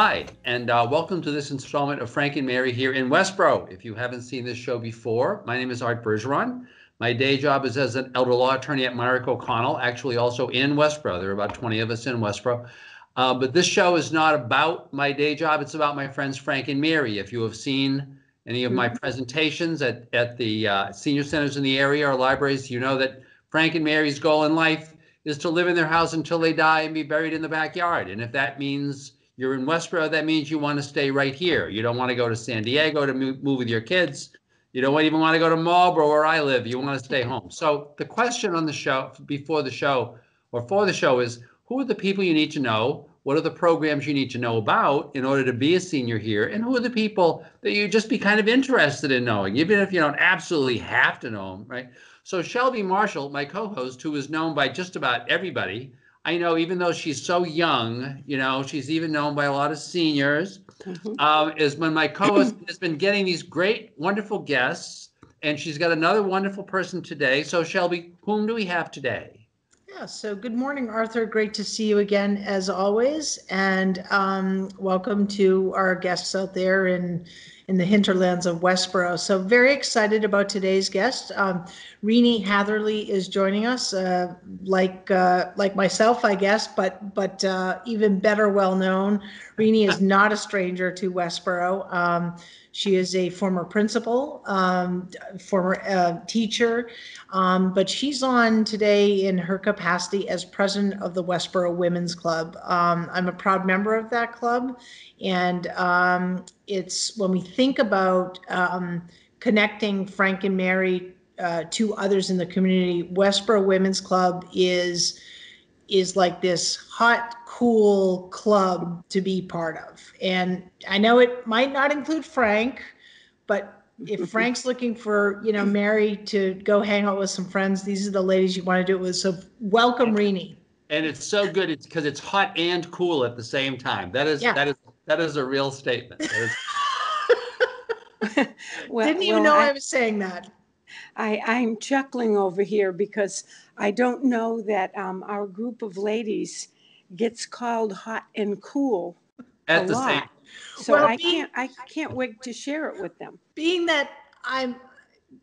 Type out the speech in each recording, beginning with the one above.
Hi, and welcome to this installment of Frank and Mary here in Westborough. If you haven't seen this show before, my name is Art Bergeron. My day job is as an elder law attorney at Myrick O'Connell, actually also in Westborough. There are about 20 of us in Westborough. But this show is not about my day job. It's about my friends Frank and Mary. If you have seen any of my presentations at the senior centers in the area or libraries, you know that Frank and Mary's goal in life is to live in their house until they die and be buried in the backyard. And if that means you're in Westborough, that means you want to stay right here. You don't want to go to San Diego to move with your kids. You don't even want to go to Marlborough, where I live. You want to stay home. So the question on the show, before the show, or for the show is, who are the people you need to know? What are the programs you need to know about in order to be a senior here? And who are the people that you just be kind of interested in knowing, even if you don't absolutely have to know them, right? So Shelby Marshall, my co-host, who is known by just about everybody, I know, even though she's so young, you know, she's even known by a lot of seniors, is when my co-host has been getting these great, wonderful guests, and she's got another wonderful person today. So Shelby, whom do we have today? Yeah, so good morning, Arthur. Great to see you again, as always, and welcome to our guests out there in the hinterlands of Westborough. So very excited about today's guest. Renee Hatherley is joining us, like myself, I guess, but even better well known. Renee is not a stranger to Westborough. She is a former principal, former teacher, but she's on today in her capacity as president of the Westborough Women's Club. I'm a proud member of that club, and it's when we think about connecting Frank and Mary to others in the community, Westborough Women's Club is like this hot, cool club to be part of. And I know it might not include Frank, but if Frank's looking for, you know, Mary to go hang out with some friends, these are the ladies you want to do it with. So welcome, Renee. And it's so good, it's because it's hot and cool at the same time. That is, yeah. that is a real statement. Didn't even know I was saying that. I'm chuckling over here because I don't know that our group of ladies gets called hot and cool at the same time. So well, I can't wait to share it with them. Being that I'm,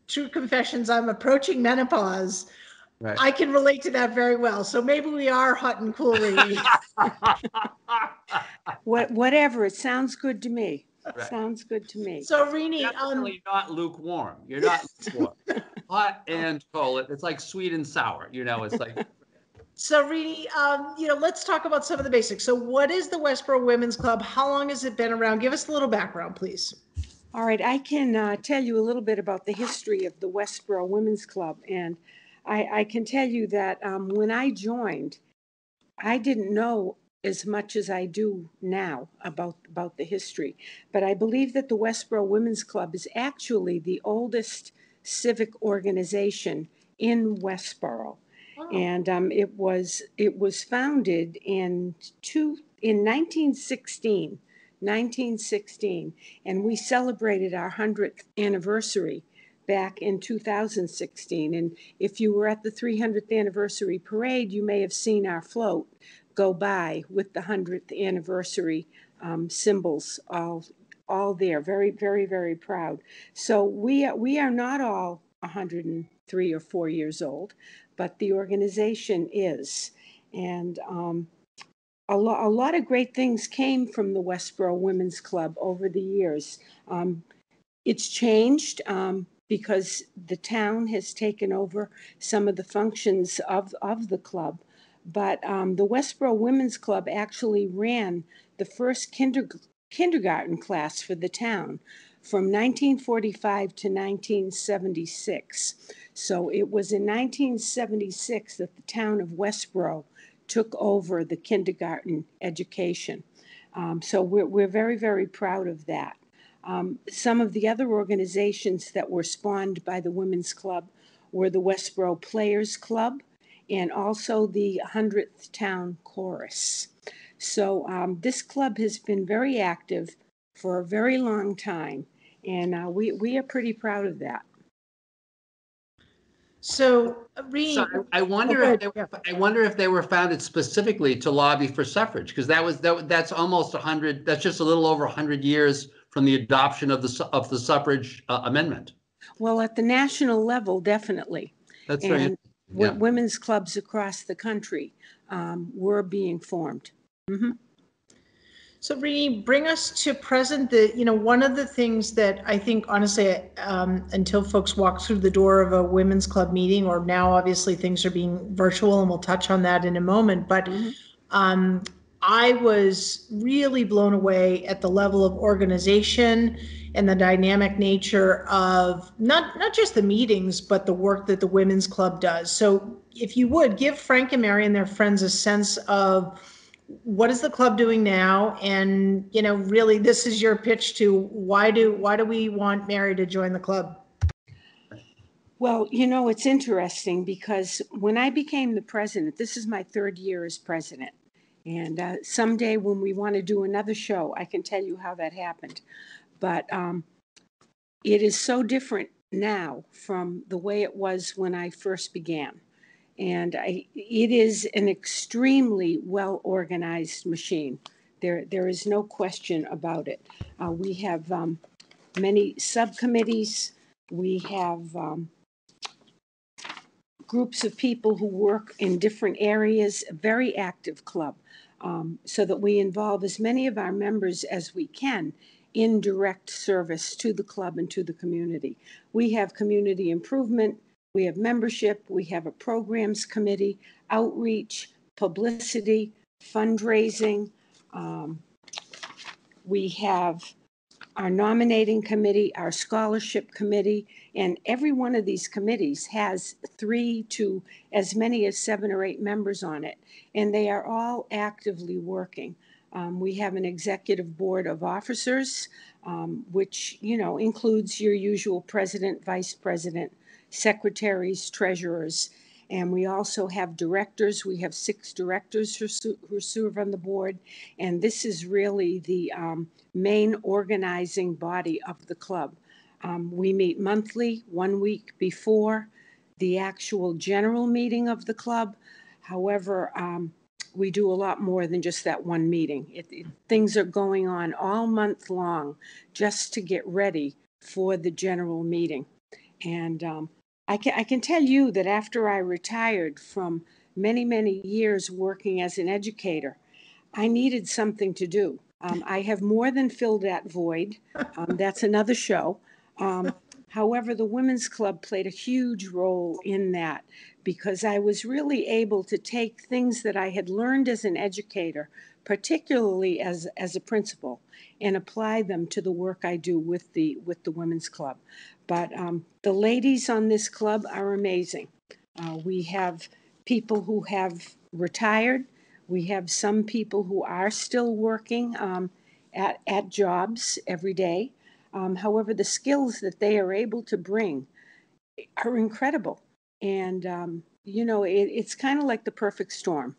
true confessions, I'm approaching menopause. Right. I can relate to that very well. So maybe we are hot and cool. Whatever. It sounds good to me. Right. Sounds good to me. So, Renee, definitely not lukewarm. You're not lukewarm. Hot and cold. It's like sweet and sour. You know, it's like. So, Renee, you know, let's talk about some of the basics. So, what is the Westborough Women's Club? How long has it been around? Give us a little background, please. All right, I can tell you a little bit about the history of the Westborough Women's Club, and I can tell you that when I joined, I didn't know as much as I do now about the history. But I believe that the Westborough Women's Club is actually the oldest civic organization in Westborough. Wow. And it was founded in 1916, and we celebrated our 100th anniversary back in 2016. And if you were at the 300th anniversary parade, you may have seen our float go by with the 100th anniversary symbols all there. Very, very, very proud. So we are not all 103 or 4 years old, but the organization is. And a lot of great things came from the Westborough Women's Club over the years. It's changed because the town has taken over some of the functions of the club. But the Westborough Women's Club actually ran the first kindergarten class for the town from 1945 to 1976. So it was in 1976 that the town of Westborough took over the kindergarten education. So we're very, very proud of that. Some of the other organizations that were spawned by the Women's Club were the Westborough Players Club, and also the 100th Town Chorus. So this club has been very active for a very long time, and we are pretty proud of that. So, I wonder if they were founded specifically to lobby for suffrage, because that's almost 100. That's just a little over 100 years from the adoption of the suffrage amendment. Well, at the national level, definitely. That's right. Yeah. Women's clubs across the country were being formed. Mm-hmm. So, Renee, bring us to present. One of the things that I think, honestly, until folks walk through the door of a women's club meeting, or now obviously things are being virtual, and we'll touch on that in a moment. But I was really blown away at the level of organization and the dynamic nature of not just the meetings, but the work that the women's club does. So, if you would give Frank and Mary and their friends a sense of what is the club doing now? And, you know, really, this is your pitch to why do we want Mary to join the club? Well, you know, it's interesting because when I became the president, this is my third year as president. And someday when we want to do another show, I can tell you how that happened. But it is so different now from the way it was when I first began. And it is an extremely well-organized machine. There is no question about it. We have many subcommittees. We have groups of people who work in different areas, a very active club, so that we involve as many of our members as we can in direct service to the club and to the community. We have community improvement. We have membership, we have a programs committee, outreach, publicity, fundraising. We have our nominating committee, our scholarship committee, and every one of these committees has 3 to as many as 7 or 8 members on it, and they are all actively working. We have an executive board of officers, which, you know, includes your usual president, vice president, secretaries, treasurers, and we also have directors. We have 6 directors who serve on the board, and this is really the main organizing body of the club. We meet monthly, one week before the actual general meeting of the club. However, we do a lot more than just that one meeting. Things are going on all month long just to get ready for the general meeting. And I can tell you that after I retired from many, many years working as an educator, I needed something to do. I have more than filled that void. That's another show. However, the Women's Club played a huge role in that, because I was really able to take things that I had learned as an educator, particularly as a principal, and apply them to the work I do with the Women's Club. But the ladies on this club are amazing. We have people who have retired. We have some people who are still working at jobs every day. However, the skills that they are able to bring are incredible. And, you know, it's kind of like the perfect storm.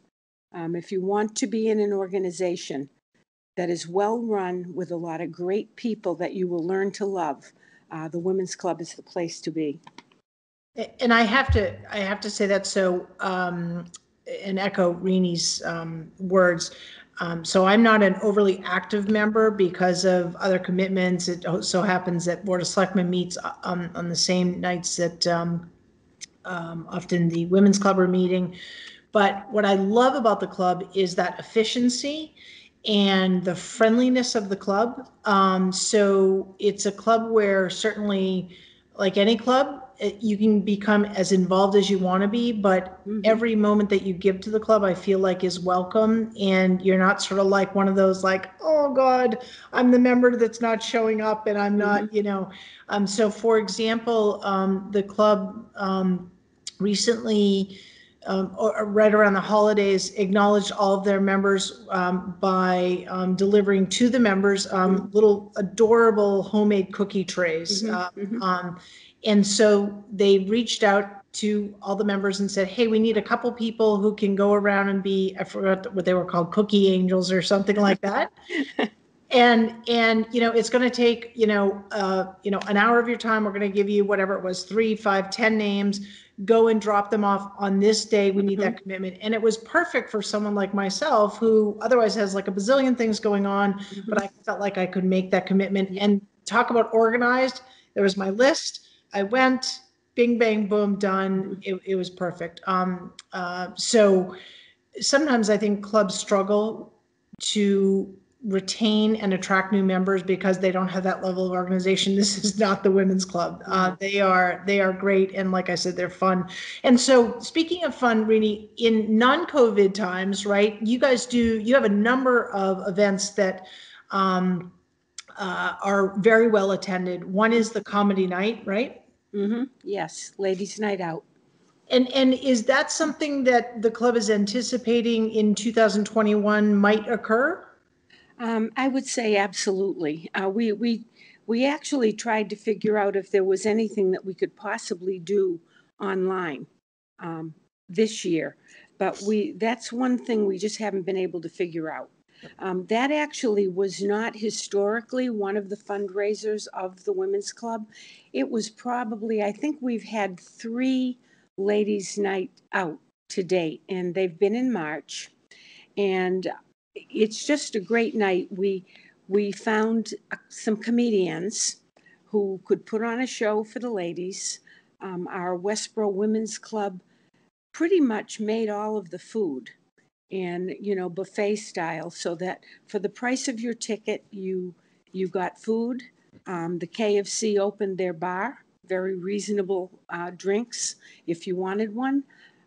If you want to be in an organization that is well run with a lot of great people that you will learn to love, the Women's Club is the place to be. And I have to say that, so and echo Renee's words. So I'm not an overly active member because of other commitments. It so happens that Board of Selectmen meets on the same nights that often the Women's Club are meeting. But what I love about the club is that efficiency and the friendliness of the club. So it's a club where, certainly, like any club, you can become as involved as you want to be, but every moment that you give to the club, I feel like, is welcome. And you're not sort of like one of those, like, oh God, I'm the member that's not showing up and I'm not, you know. So for example, the club recently, right around the holidays, acknowledged all of their members by delivering to the members little adorable homemade cookie trays. And so they reached out to all the members and said, hey, we need a couple people who can go around and be, I forgot what they were called, cookie angels or something like that. And you know, it's going to take, you know, an hour of your time. We're going to give you whatever it was, 3, 5, 10 names. Go and drop them off on this day. We need that commitment. And it was perfect for someone like myself who otherwise has like a bazillion things going on, but I felt like I could make that commitment. And talk about organized. There was my list. I went, bing, bang, boom, done. It was perfect. So sometimes I think clubs struggle to retain and attract new members because they don't have that level of organization. This is not the women's club. They are great. And like I said, they're fun. And so speaking of fun, Renee, in non-COVID times, right, you guys do, you have a number of events that are very well attended. One is the comedy night, right? Yes. Ladies Night Out. And is that something that the club is anticipating in 2021 might occur? I would say absolutely. We actually tried to figure out if there was anything that we could possibly do online this year, but that's one thing we just haven't been able to figure out. That actually was not historically one of the fundraisers of the Women's Club. It was probably, I think we've had 3 Ladies' Night Out to date, and they've been in March, and it's just a great night. We found some comedians who could put on a show for the ladies. Our Westborough Women's Club pretty much made all of the food and, you know, buffet style, so that for the price of your ticket, you got food. The KFC opened their bar, very reasonable drinks if you wanted one.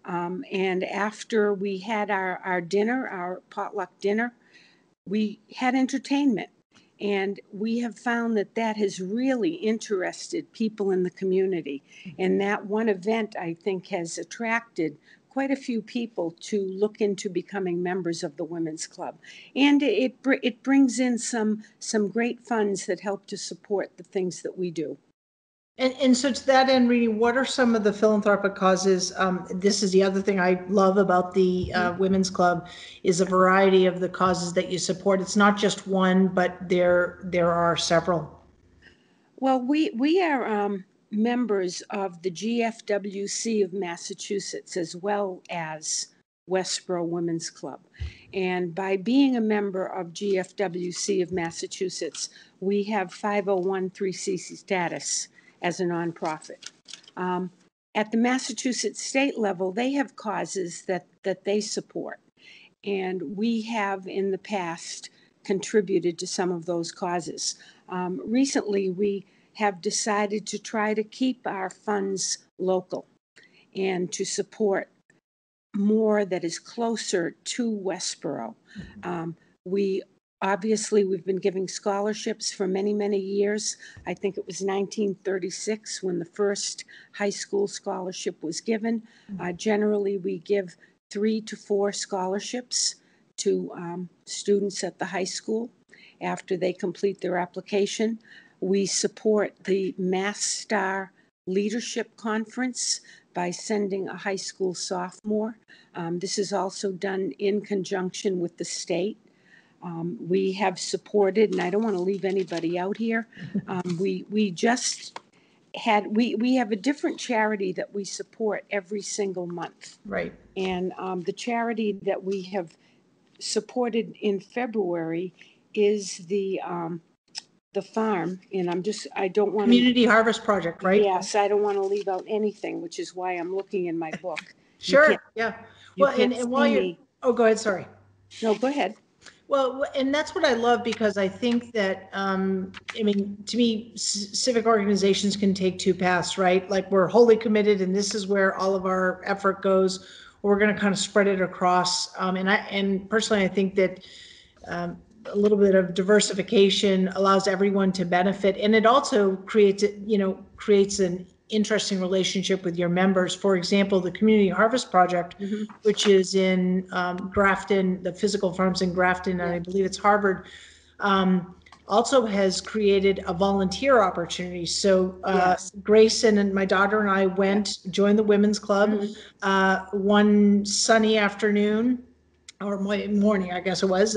And after we had our dinner, our potluck dinner, we had entertainment. And we have found that that has really interested people in the community. And that one event, I think, has attracted quite a few people to look into becoming members of the Women's Club. And it brings in some great funds that help to support the things that we do. And so to that end, Renee, what are some of the philanthropic causes? This is the other thing I love about the Women's Club is a variety of the causes that you support. It's not just one, but there are several. Well, we are members of the GFWC of Massachusetts as well as Westborough Women's Club. And by being a member of GFWC of Massachusetts, we have 501(c)(3) status as a nonprofit. At the Massachusetts state level, they have causes that they support. And we have in the past contributed to some of those causes. Recently, we have decided to try to keep our funds local and to support more that is closer to Westborough. We've been giving scholarships for many, many years. I think it was 1936 when the first high school scholarship was given. Generally, we give 3 to 4 scholarships to students at the high school after they complete their application. We support the MassStar Leadership Conference by sending a high school sophomore. This is also done in conjunction with the state. We have supported, and I don't want to leave anybody out here. We have a different charity that we support every single month. Right. And the charity that we have supported in February is the farm, and I don't want Community Harvest Project, right? Yes, I don't want to leave out anything, which is why I'm looking in my book. Sure. Yeah. Well, and while you're, go ahead. Sorry. No, go ahead. Well, and that's what I love, because I think that, I mean, to me, civic organizations can take two paths, right? Like, we're wholly committed and this is where all of our effort goes. We're going to kind of spread it across. And personally, I think that a little bit of diversification allows everyone to benefit. And it also creates an interesting relationship with your members. For example, the Community Harvest Project, which is in Grafton, the physical farms in Grafton, and I believe it's Harvard, also has created a volunteer opportunity. So Grayson and my daughter and I joined the Women's Club one sunny afternoon. or morning, I guess it was,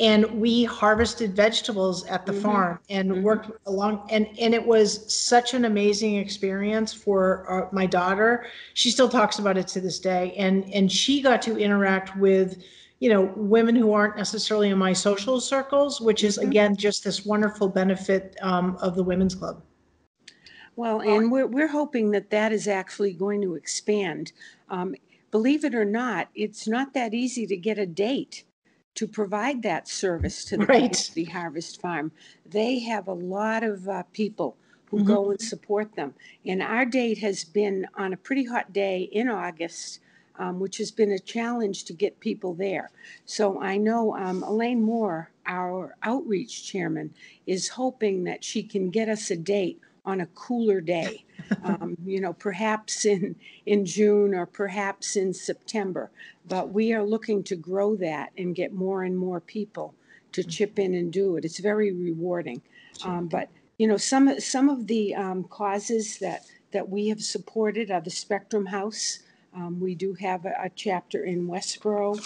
and we harvested vegetables at the farm and worked along, and it was such an amazing experience for my daughter. She still talks about it to this day, and she got to interact with, you know, women who aren't necessarily in my social circles, which is again just this wonderful benefit of the Women's Club. Well, and we're hoping that that is actually going to expand. Believe it or not, it's not that easy to get a date to provide that service to the Community Harvest Farm. They have a lot of people who go and support them. And our date has been on a pretty hot day in August, which has been a challenge to get people there. So I know Elaine Moore, our outreach chairman, is hoping that she can get us a date on a cooler day, you know, perhaps in June or perhaps in September. But we are looking to grow that and get more and more people to chip in and do it. It's very rewarding. But, you know, some of the causes that we have supported are the Spectrum House. We do have a chapter in Westborough.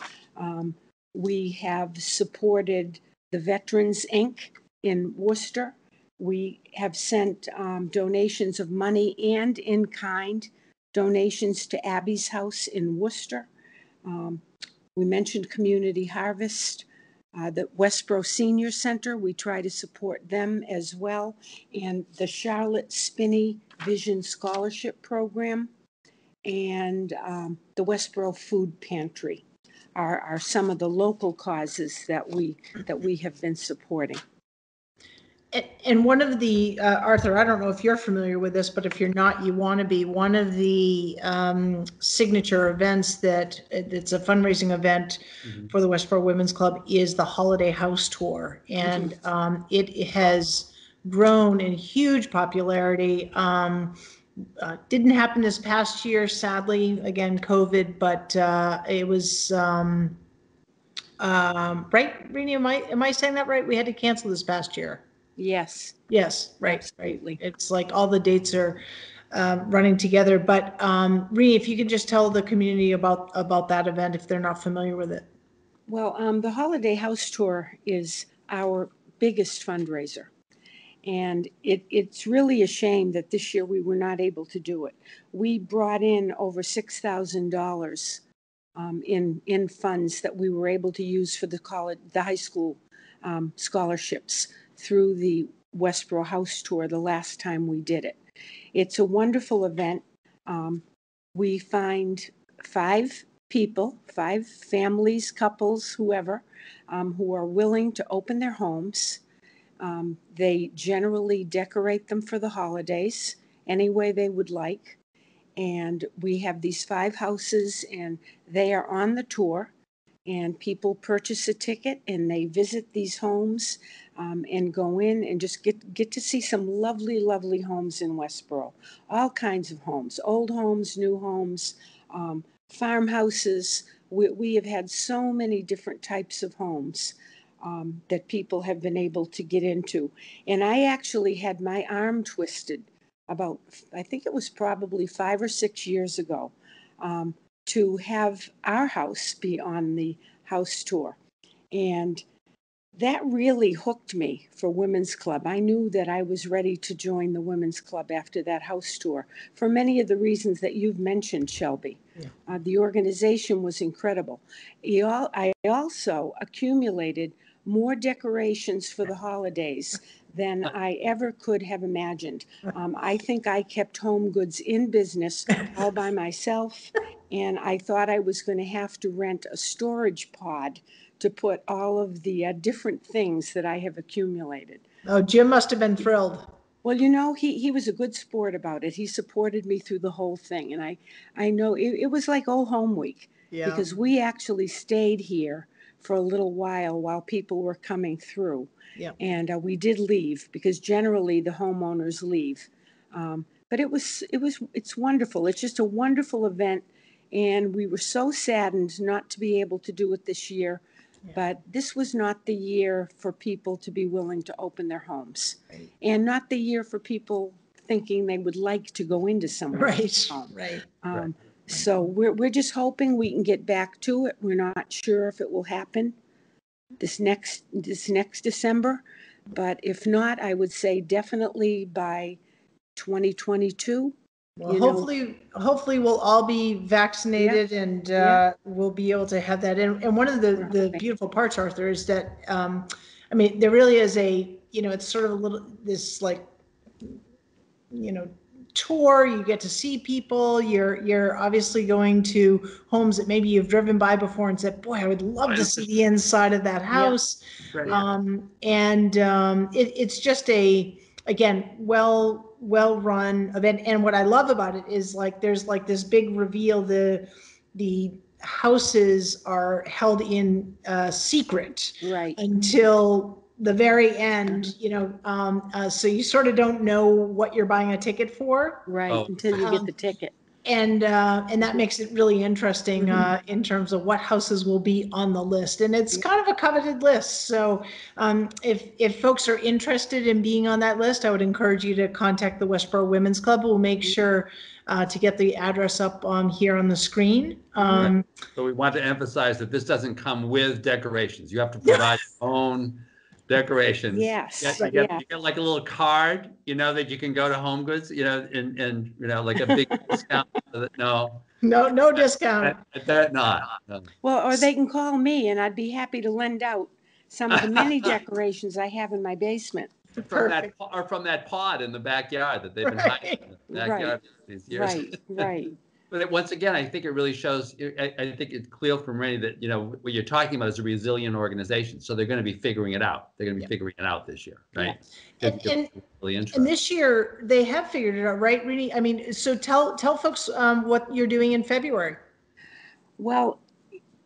We have supported the Veterans, Inc. in Worcester. We have sent donations of money and in-kind donations to Abby's House in Worcester. We mentioned Community Harvest, the Westborough Senior Center. We try to support them as well, and the Charlotte Spinney Vision Scholarship Program, and the Westborough Food Pantry are some of the local causes that we have been supporting. And one of the, Arthur, I don't know if you're familiar with this, but if you're not, you want to be. One of the signature events that's a fundraising event for the Westborough Women's Club is the Holiday House Tour. And it has grown in huge popularity. Didn't happen this past year, sadly, again, COVID, but it was... right, Renee, am I saying that right? We had to cancel this past year. Yes, right, absolutely. It's like all the dates are running together. But Ree, if you could just tell the community about that event if they're not familiar with it. Well, the Holiday House Tour is our biggest fundraiser, and it's really a shame that this year we were not able to do it. We brought in over $6,000 in funds that we were able to use for the high school scholarships through the Westborough House Tour the last time we did it. It's a wonderful event. We find five families, couples, whoever, who are willing to open their homes. They generally decorate them for the holidays any way they would like. And we have these five houses, and they are on the tour. And people purchase a ticket, and they visit these homes and go in and just get to see some lovely, lovely homes in Westborough. All kinds of homes, old homes, new homes, farmhouses. We have had so many different types of homes that people have been able to get into. And I actually had my arm twisted about, I think it was probably 5 or 6 years ago, to have our house be on the house tour. And that really hooked me for Women's Club. I knew that I was ready to join the Women's Club after that house tour for many of the reasons that you've mentioned, Shelby. Yeah. The organization was incredible. I also accumulated more decorations for the holidays than I ever could have imagined. I think I kept home goods in business all by myself, and I thought I was going to have to rent a storage pod to put all of the different things that I have accumulated. Oh, Jim must have been thrilled. Well, you know, he was a good sport about it. He supported me through the whole thing, and I know it was like old home week, because we actually stayed here for a little while people were coming through. Yep. And we did leave, because generally the homeowners leave. But it's wonderful. It's just a wonderful event. And we were so saddened not to be able to do it this year. Yeah. But this was not the year for people to be willing to open their homes. Right. And not the year for people thinking they would like to go into someone's home. Right. So we're just hoping we can get back to it. We're not sure if it will happen this next December, but if not, I would say definitely by 2022. Well, hopefully we'll all be vaccinated, yeah, and we'll be able to have that. And one of the beautiful parts, Arthur, is that I mean, there really is a, you know, it's sort of a little this, like, you know, tour. You get to see people. You're obviously going to homes that maybe you've driven by before and said, boy, I would love to see the inside of that house. Yeah. Right, yeah. It's just a, again, well run event. And what I love about it is, like, there's like this big reveal. The houses are held in secret, right, until the very end, you know, so you sort of don't know what you're buying a ticket for, right, until you get the ticket. And that makes it really interesting, mm-hmm, in terms of what houses will be on the list. And it's kind of a coveted list. So if folks are interested in being on that list, I would encourage you to contact the Westborough Women's Club. We'll make sure to get the address up here on the screen. So we want to emphasize that this doesn't come with decorations. You have to provide your own decorations. Yes. You get like a little card, you know, that you can go to Home Goods, you know, and you know, like a big discount. No discount. No. Well, or they can call me and I'd be happy to lend out some of the many decorations I have in my basement. From that pod in the backyard that they've been hiding in the backyard these years. Right. But once again, I think it really shows, I think it's clear from Renee that, you know, what you're talking about is a resilient organization. So they're going to be figuring it out. They're going to be figuring it out this year, right? Yeah. And this year, they have figured it out, right, Renee? I mean, so tell folks what you're doing in February. Well,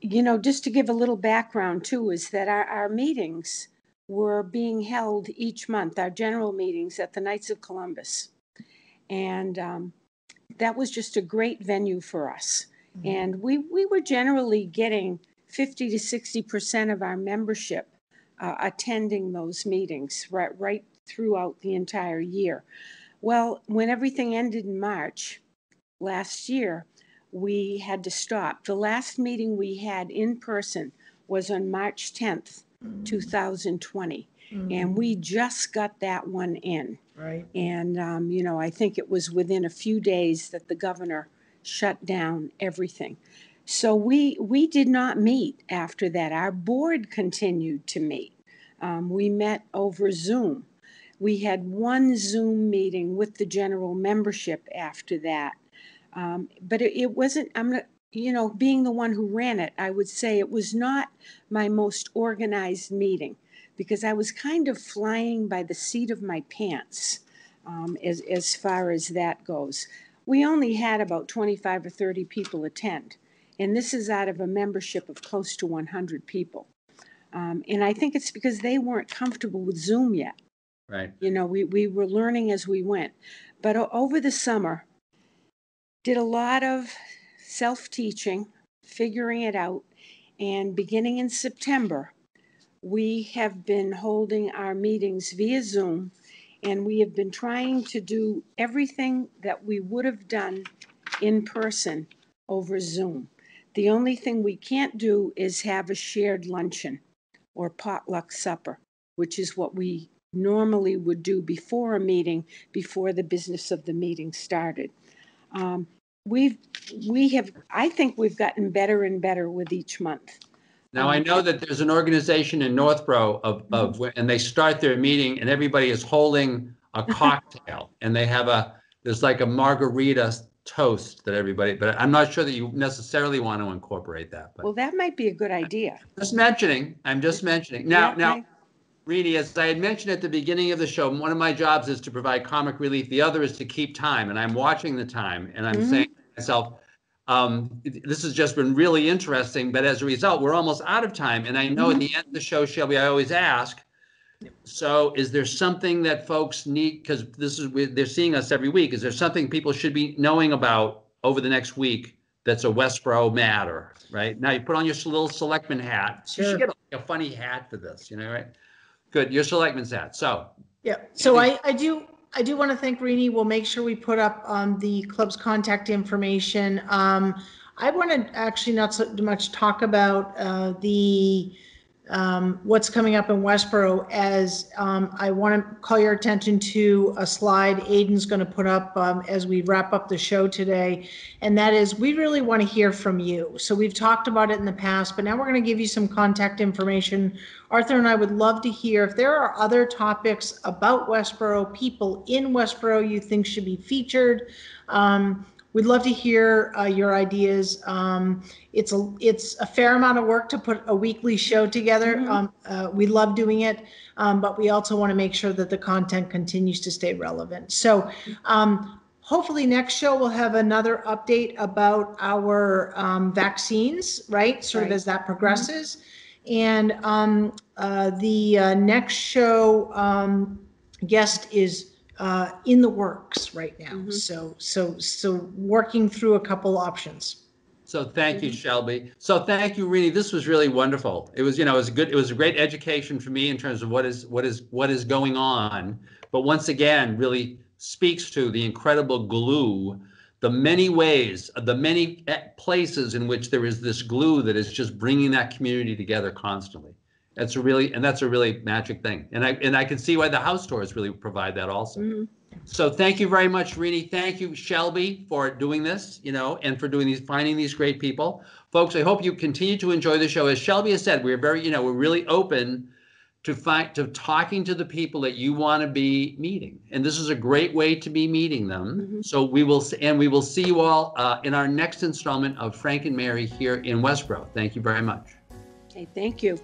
you know, just to give a little background, too, is that our meetings were being held each month, our general meetings at the Knights of Columbus. And that was just a great venue for us. Mm-hmm. And we were generally getting 50 to 60% of our membership attending those meetings right throughout the entire year. Well, when everything ended in March last year, we had to stop. The last meeting we had in person was on March 10th, 2020. Mm-hmm. And we just got that one in. Right. And, you know, I think it was within a few days that the governor shut down everything. So we did not meet after that. Our board continued to meet. We met over Zoom. We had one Zoom meeting with the general membership after that. But it wasn't, you know, being the one who ran it, I would say it was not my most organized meeting, because I was kind of flying by the seat of my pants as far as that goes. We only had about 25 or 30 people attend, and this is out of a membership of close to 100 people. And I think it's because they weren't comfortable with Zoom yet. Right. You know, we were learning as we went. But over the summer, did a lot of self-teaching, figuring it out, and beginning in September, we have been holding our meetings via Zoom, and we have been trying to do everything that we would have done in person over Zoom. The only thing we can't do is have a shared luncheon or potluck supper, which is what we normally would do before a meeting, before the business of the meeting started. I think we've gotten better and better with each month. Now, I know that there's an organization in Northborough and they start their meeting and everybody is holding a cocktail and they have there's like a margarita toast that everybody, but I'm not sure that you necessarily want to incorporate that. But well, that might be a good idea. I'm just mentioning. Now, Renee, as I had mentioned at the beginning of the show, one of my jobs is to provide comic relief. The other is to keep time, and I'm watching the time and I'm saying to myself, this has just been really interesting, but as a result, we're almost out of time. And I know at the end of the show, Shelby, I always ask, so is there something that folks need, because they're seeing us every week, is there something people should be knowing about over the next week that's a Westborough matter, right? Now you put on your little selectman hat. Sure. You should get a funny hat for this, you know, right? Good, your selectman's hat, so. Yeah, so I do I do want to thank Renee. We'll make sure we put up the club's contact information. I want to actually not so much talk about what's coming up in Westborough as I want to call your attention to a slide Aiden's going to put up as we wrap up the show today. And that is, we really want to hear from you. So we've talked about it in the past, but now we're going to give you some contact information. Arthur and I would love to hear if there are other topics about Westborough, people in Westborough you think should be featured. We'd love to hear your ideas. It's a fair amount of work to put a weekly show together. Mm-hmm. We love doing it, but we also want to make sure that the content continues to stay relevant. So hopefully next show we'll have another update about our vaccines, right? Sort of as that progresses. Mm-hmm. And the next show guest is in the works right now. Mm-hmm. So working through a couple options. So thank you, Shelby. So thank you, Renee. This was really wonderful. It was, you know, it was a great education for me in terms of what is going on. But once again, really speaks to the incredible glue, the many ways, the many places in which there is this glue that is just bringing that community together constantly. That's a really magic thing. And I can see why the house tours really provide that also. Mm-hmm. So thank you very much, Renee. Thank you, Shelby, for doing this, you know, and for finding these great people. Folks, I hope you continue to enjoy the show. As Shelby has said, we're really open to talking to the people that you want to be meeting. And this is a great way to be meeting them. Mm-hmm. So we will see you all in our next installment of Frank and Mary here in Westborough. Thank you very much. Okay, thank you.